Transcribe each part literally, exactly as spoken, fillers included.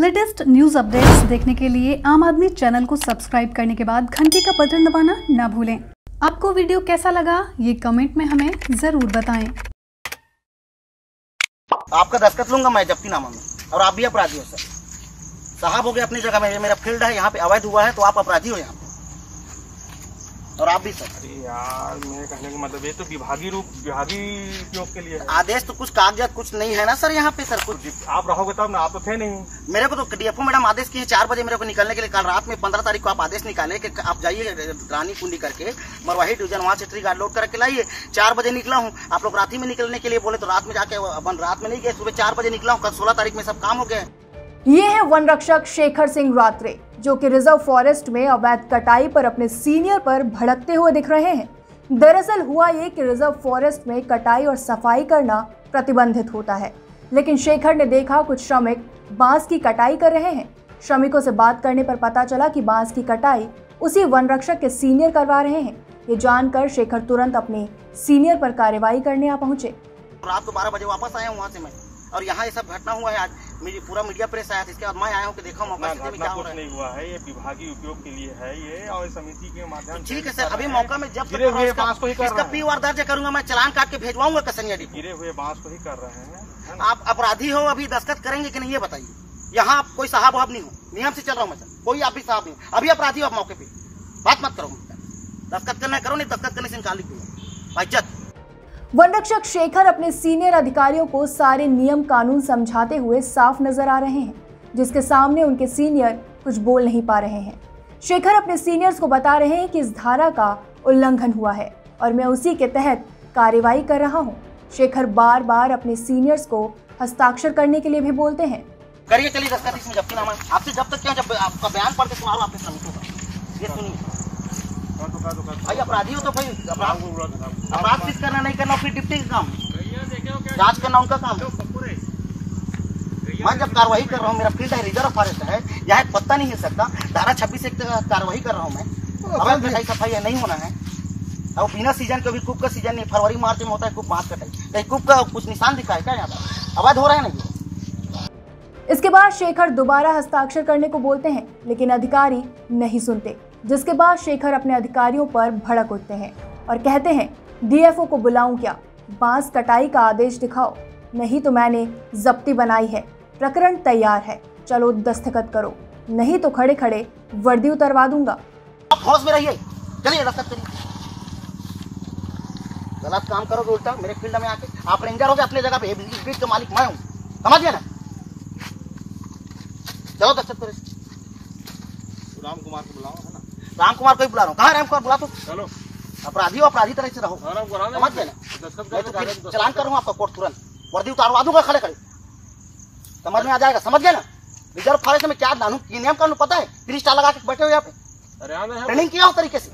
Latest news updates देखने के लिए आम आदमी चैनल को सब्सक्राइब करने के बाद घंटे का बटन दबाना ना भूलें। आपको वीडियो कैसा लगा ये कमेंट में हमें जरूर बताएं। आपका दस्तखत लूंगा मैं जब्ती नामा में, और आप भी अपराधी हो सर साहब, हो गए अपनी जगह में। मेरा फील्ड है यहाँ पे, अवैध हुआ है तो आप अपराधी हो यहाँ पे, और आप भी सर। अरे यार, मेरे कहने का मतलब ये तो विभागीय रूप विभागीय उपयोग के लिए आदेश, तो कुछ कागजात कुछ नहीं है ना सर यहाँ पे सर। कुछ आप रहोगे तब ना, आप तो थे नहीं। मेरे को तो डीएफओ मैडम आदेश किए चार बजे मेरे को निकलने के लिए। कल रात में पंद्रह तारीख को आप आदेश निकाले कि आप जाइए रानी कुंडी करके मरवाही डिवीजन, वहाँ से ट्री गार्ड लोड करके लाइए। चार बजे निकला हूँ, आप लोग रात ही में निकलने के लिए बोले तो रात में जाके अपन रात में नहीं गए, सुबह चार बजे निकला हूँ। कल सोलह तारीख में सब काम हो गया। ये है वन रक्षक शेखर सिंह रात्रे, जो कि रिजर्व फॉरेस्ट में अवैध कटाई पर अपने सीनियर पर भड़कते हुए दिख रहे हैं। दरअसल हुआ ये कि रिजर्व फॉरेस्ट में कटाई और सफाई करना प्रतिबंधित होता है, लेकिन शेखर ने देखा कुछ श्रमिक बांस की कटाई कर रहे हैं। श्रमिकों से बात करने पर पता चला कि बांस की कटाई उसी वन रक्षक के सीनियर करवा रहे हैं। ये जानकर शेखर तुरंत अपने सीनियर पर कार्रवाई करने आ पहुंचे। रात को बारह बजे वापस आया वहाँ से मैं, और यहाँ ये सब घटना हुआ है। आज मेरी पूरा मीडिया प्रेस आया था, इसके बाद मैं आया हूँ कि देखा मौका स्थिति में क्या हो रहा है। नहीं हुआ है, ये विभागीय उपयोग के लिए है ये, और समिति के माध्यम से ठीक है सर। अभी मौका में जब इसका पी वार दर्ज करूंगा मैं, चलान काट के भेजवाऊंगा कसनिया डिपो। गिरे हुए बांस को ही कर रहे हैं। आप अपराधी हो, अभी दस्तखत करेंगे की नहीं ये बताइए। यहाँ आप कोई साहब वाहब नहीं हो, नियम से चल रहा हूँ मैं, कोई आप भी साहब नहीं हो। अभी अपराधी हो आप, मौके पे बात मत करो। दस्तखत करना करो, नहीं दस्तखत करने से निकाली इज्जत। वन रक्षक शेखर अपने सीनियर अधिकारियों को सारे नियम कानून समझाते हुए साफ नजर आ रहे हैं, जिसके सामने उनके सीनियर कुछ बोल नहीं पा रहे हैं। शेखर अपने सीनियर्स को बता रहे हैं कि इस धारा का उल्लंघन हुआ है और मैं उसी के तहत कार्रवाई कर रहा हूं। शेखर बार बार अपने सीनियर्स को हस्ताक्षर करने के लिए भी बोलते हैं। करिए, चलिए आपसे जब तक क्या, जब आपका बयान पढ़ के सुना आपके अपराधी हो तो भाई अपराध किस करना नहीं करना, फिर डिप्टी का काम जांच करना उनका काम। मैं जब कार्रवाई कर रहा हूँ, मेरा फील्ड है रिजर्व फॉरेस्ट है, यहाँ पत्ता नहीं हिल सकता। धारा छब्बीस एक कार्रवाई कर रहा हूँ मैं। अवैध कटाई सफाई नहीं होना है, और बिना सीजन के भी कूप का सीजन नहीं, फरवरी मार्च में होता है कूप बांस कटाई। कूप का कुछ निशान दिखा है क्या यहाँ पर, अवैध हो रहा है नहीं। इसके बाद शेखर दोबारा हस्ताक्षर करने को बोलते हैं, लेकिन अधिकारी नहीं सुनते, जिसके बाद शेखर अपने अधिकारियों पर भड़क उठते हैं और कहते हैं डीएफओ को बुलाऊं क्या, बांस कटाई का आदेश दिखाओ, नहीं तो मैंने जब्ती बनाई है, प्रकरण तैयार है, चलो दस्तखत करो, नहीं तो खड़े खड़े वर्दी उतरवा दूंगा। आप होश में रहिए, चलिए दस्तखत करिए। गलत काम करोगे उल्टा मेरे फील्ड में आके। आप रेंजर हो गए अपने जगह पे, इस बीट का मालिक मैं हूँ, समझिए ना। चलो दस्तखत करो। राम कुमार को बुलाओ, है ना, राम कुमार को ही बुला रहा हूँ। कहाँ राम कुमार बुला तो, चलो अपराधी अपराधी तरह से रहो, समझ गए ना। चलान करूँगा आपका कोर्ट तुरंत, वर्दी उतारवा दूंगा खड़े खड़े, समझ में आ जाएगा, समझ गए ना। रिजर्व फॉरेस्ट में क्या जानू नियम कानून पता है, फिर स्टार लगा के बैठे हो यहाँ पे, ट्रेनिंग किया हो तरीके से।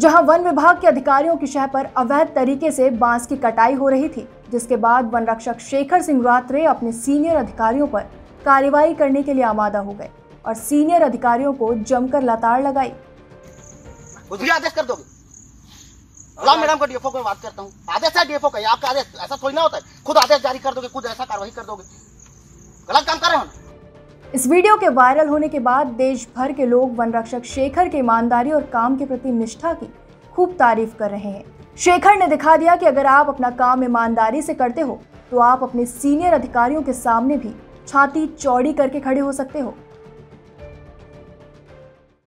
जहाँ वन विभाग के अधिकारियों की शह पर अवैध तरीके से बांस की कटाई हो रही थी, जिसके बाद वन रक्षक शेखर सिंह रात्रे अपने सीनियर अधिकारियों पर कार्रवाई करने के लिए आमादा हो गए और सीनियर अधिकारियों को जमकर लताड़ लगाई। कुछ भी आदेश कर दोगे, गुलाम मैडम को डीएफओ को बात करता हूँ। आदेश है डीएफओ का, आपका आदेश ऐसा थोड़ी ना होता है, खुद आदेश जारी कर दोगे, खुद ऐसा कार्रवाई कर दोगे, गलत काम कर रहे हो ना। इस वीडियो के वायरल होने के बाद देश भर के लोग वन रक्षक शेखर के ईमानदारी और काम के प्रति निष्ठा की खूब तारीफ कर रहे हैं। शेखर ने दिखा दिया कि अगर आप अपना काम ईमानदारी से करते हो तो आप अपने सीनियर अधिकारियों के सामने भी छाती चौड़ी करके खड़े हो सकते हो।